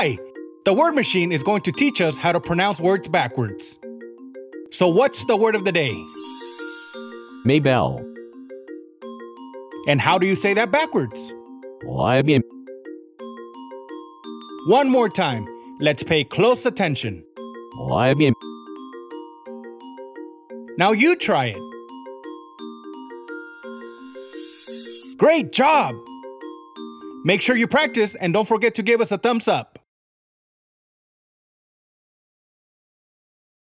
Hi! The word machine is going to teach us how to pronounce words backwards. So what's the word of the day? Maybelle. And how do you say that backwards? One more time. Let's pay close attention. Now you try it. Great job! Make sure you practice and don't forget to give us a thumbs up.